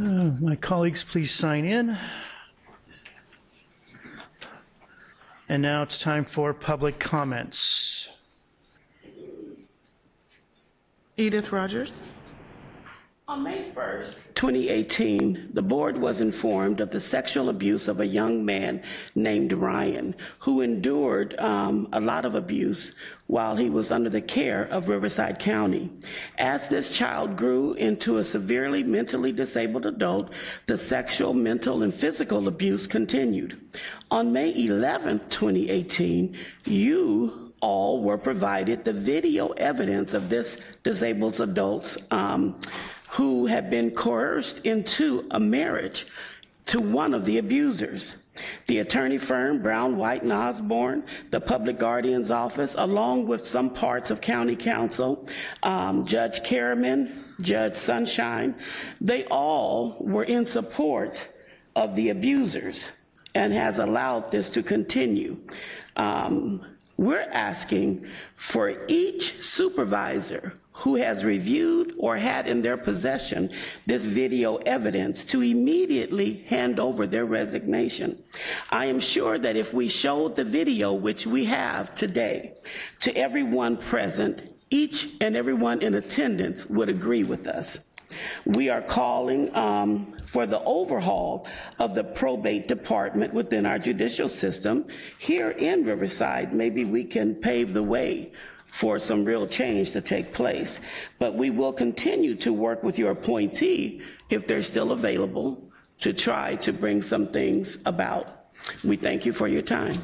My colleagues, please sign in. And now it's time for public comments. Edith Rogers. On May 1st, 2018, the board was informed of the sexual abuse of a young man named Ryan, who endured a lot of abuse while he was under the care of Riverside County. As this child grew into a severely mentally disabled adult, the sexual, mental, and physical abuse continued. On May 11th, 2018, you all were provided the video evidence of this disabled adult's who had been coerced into a marriage to one of the abusers. The attorney firm, Brown, White and Osborne, the Public Guardian's office, along with some parts of County Council, Judge Carriman, Judge Sunshine, they all were in support of the abusers and has allowed this to continue. We're asking for each supervisor who has reviewed or had in their possession this video evidence to immediately hand over their resignation. I am sure that if we showed the video, which we have today, to everyone present, each and everyone in attendance would agree with us. We are calling for the overhaul of the probate department within our judicial system here in Riverside. Maybe we can pave the way for some real change to take place. But we will continue to work with your appointee, if they're still available, to try to bring some things about. We thank you for your time.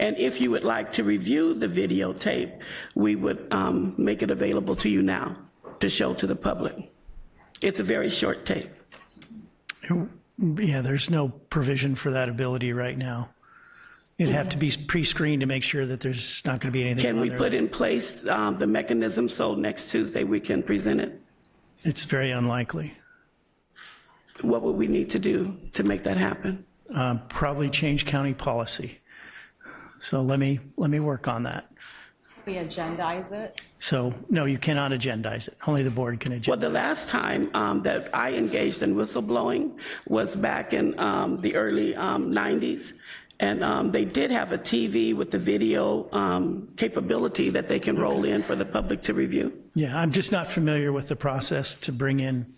And if you would like to review the videotape, we would make it available to you now to show to the public. It's a very short tape. Yeah, there's no provision for that ability right now. It'd have to be pre-screened to make sure that there's not going to be anything. Can we put in place the mechanism so next Tuesday we can present it? It's very unlikely. What would we need to do to make that happen? Probably change county policy. So let me work on that. We agendize it? So no, you cannot agendize it. Only the board can agendize. Well, the last time that I engaged in whistleblowing was back in the early 90s. And they did have a TV with the video capability that they can roll in for the public to review. Yeah, I'm just not familiar with the process to bring in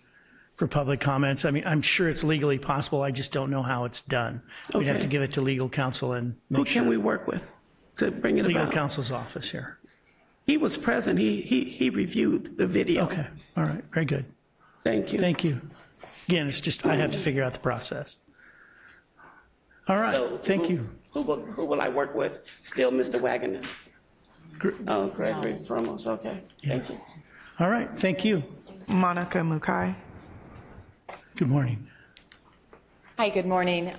for public comments. I mean, I'm sure it's legally possible. I just don't know how it's done. Okay. We'd have to give it to legal counsel and make sure. Who can we work with to bring it about? Legal counsel's office here. He was present. He reviewed the video. Okay. All right. Very good. Thank you. Thank you. Again, it's just I have to figure out the process. All right, so thank you. Who will I work with? Still Mr. Wagner? Gregory Perez, okay. Yeah. Thank you. All right, thank you. Monica Mukai. Good morning. Hi, good morning.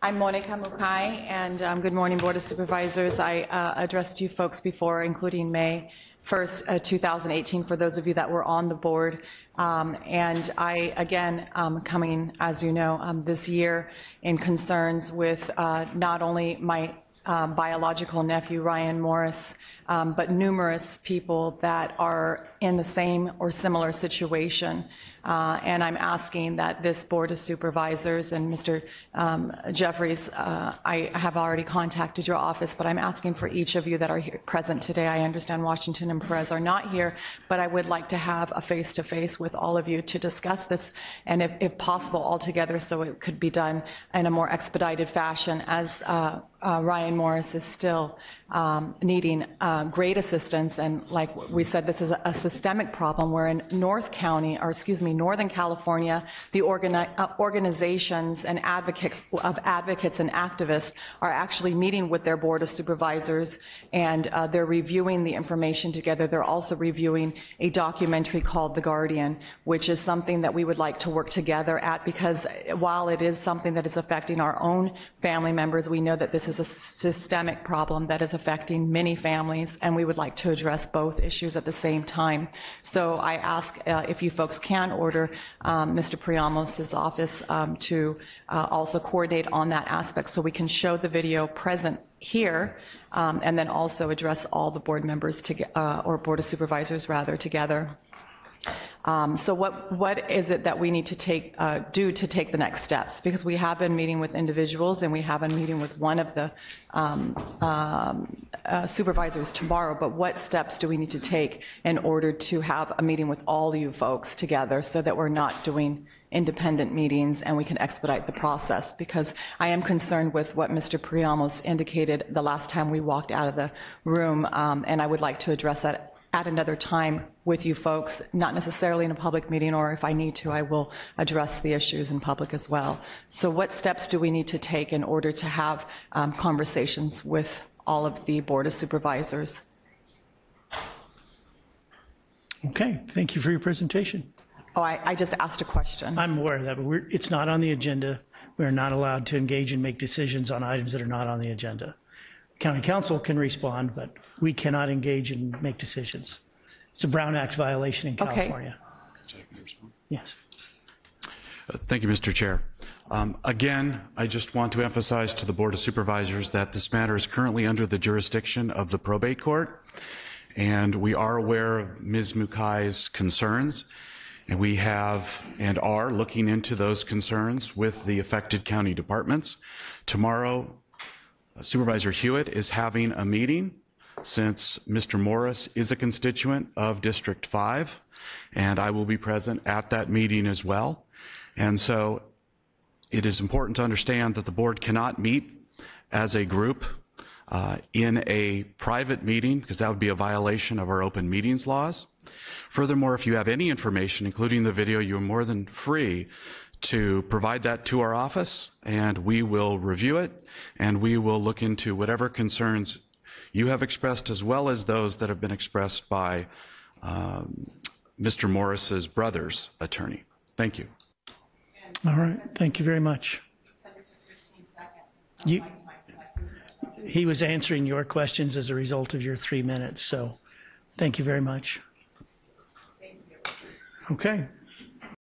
I'm Monica Mukai, and good morning, Board of Supervisors. I addressed you folks before, including May 1st, 2018, for those of you that were on the board. And I, again, coming, as you know, this year in concerns with not only my biological nephew, Ryan Morris, but numerous people that are in the same or similar situation. And I'm asking that this Board of Supervisors and Mr. Jeffries, I have already contacted your office, but I'm asking for each of you that are here present today. I understand Washington and Perez are not here, but I would like to have a face-to-face with all of you to discuss this, and if possible, all together, so it could be done in a more expedited fashion, as Ryan Morris is still needing great assistance. And like we said, this is a systemic problem. We're in Northern California. The organizations and advocates and activists are actually meeting with their Board of Supervisors, and they're reviewing the information together. They're also reviewing a documentary called The Guardian, which is something that we would like to work together at, because while it is something that is affecting our own family members, we know that this is a systemic problem that is affecting many families, and we would like to address both issues at the same time. So I ask if you folks can order Mr. Priamos' office to also coordinate on that aspect, so we can show the video present here, and then also address all the board members, or Board of Supervisors rather, together. So what is it that we need to take do to take the next steps? Because we have been meeting with individuals, and we have been meeting with one of the supervisors tomorrow, but what steps do we need to take in order to have a meeting with all you folks together so that we're not doing independent meetings and we can expedite the process? Because I am concerned with what Mr. Priamos indicated the last time we walked out of the room, and I would like to address that at another time with you folks, not necessarily in a public meeting, or if I need to, I will address the issues in public as well. So what steps do we need to take in order to have conversations with all of the Board of Supervisors? Okay, thank you for your presentation. Oh, I just asked a question. I'm aware of that, but it's not on the agenda. We're not allowed to engage and make decisions on items that are not on the agenda. County Council can respond, but we cannot engage and make decisions. It's a Brown Act violation in California. Okay. Yes. Thank you, Mr. Chair. Again, I just want to emphasize to the Board of Supervisors that this matter is currently under the jurisdiction of the probate court, and we are aware of Ms. Mukai's concerns, and we have and are looking into those concerns with the affected county departments. Tomorrow, Supervisor Hewitt is having a meeting, since Mr. Morris is a constituent of District 5, and I will be present at that meeting as well. And so it is important to understand that the board cannot meet as a group in a private meeting, because that would be a violation of our open meetings laws. Furthermore, if you have any information, including the video, you are more than free to provide that to our office, and we will review it, and we will look into whatever concerns you have expressed, as well as those that have been expressed by Mr. Morris's brother's attorney. Thank you. All right, thank you very much. He was answering your questions as a result of your 3 minutes, so thank you very much. Okay.